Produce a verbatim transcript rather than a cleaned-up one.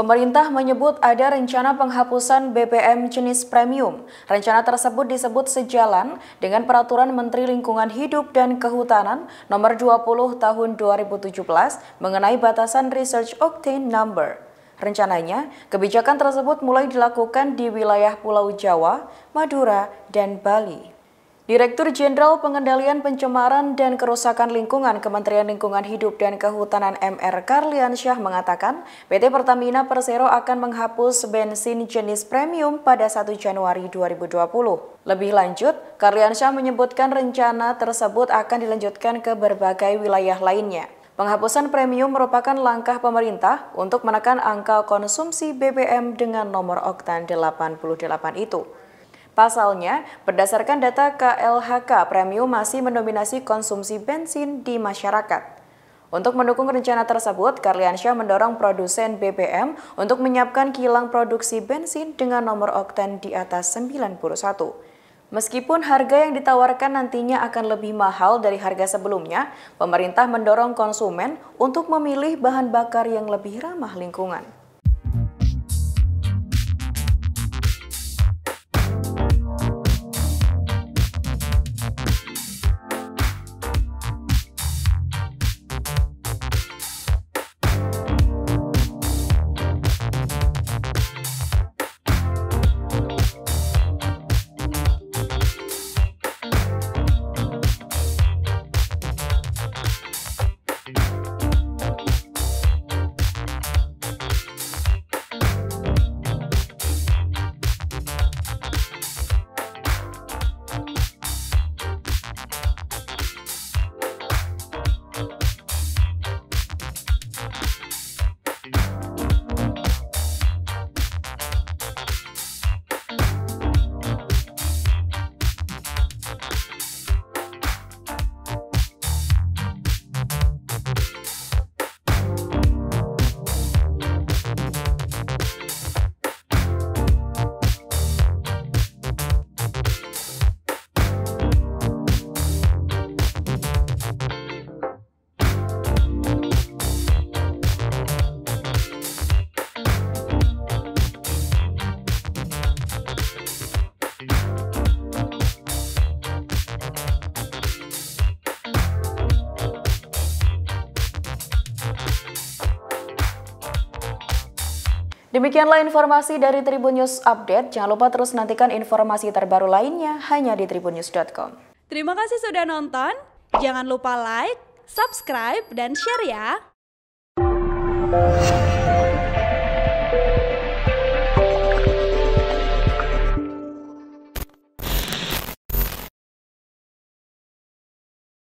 Pemerintah menyebut ada rencana penghapusan B B M jenis premium. Rencana tersebut disebut sejalan dengan Peraturan Menteri Lingkungan Hidup dan Kehutanan Nomor dua puluh Tahun dua ribu tujuh belas mengenai batasan Research Octane Number. Rencananya, kebijakan tersebut mulai dilakukan di wilayah Pulau Jawa, Madura, dan Bali. Direktur Jenderal Pengendalian Pencemaran dan Kerusakan Lingkungan Kementerian Lingkungan Hidup dan Kehutanan M R Karliansyah mengatakan P T Pertamina Persero akan menghapus bensin jenis premium pada satu Januari dua ribu dua puluh. Lebih lanjut, Karliansyah menyebutkan rencana tersebut akan dilanjutkan ke berbagai wilayah lainnya. Penghapusan premium merupakan langkah pemerintah untuk menekan angka konsumsi B B M dengan nomor oktan delapan puluh delapan itu. Pasalnya, berdasarkan data K L H K, premium masih mendominasi konsumsi bensin di masyarakat. Untuk mendukung rencana tersebut, Karliansyah mendorong produsen B B M untuk menyiapkan kilang produksi bensin dengan nomor oktan di atas sembilan puluh satu. Meskipun harga yang ditawarkan nantinya akan lebih mahal dari harga sebelumnya, pemerintah mendorong konsumen untuk memilih bahan bakar yang lebih ramah lingkungan. Demikianlah informasi dari Tribunnews Update. Jangan lupa terus nantikan informasi terbaru lainnya hanya di tribunnews dot com. Terima kasih sudah nonton. Jangan lupa like, subscribe, dan share ya.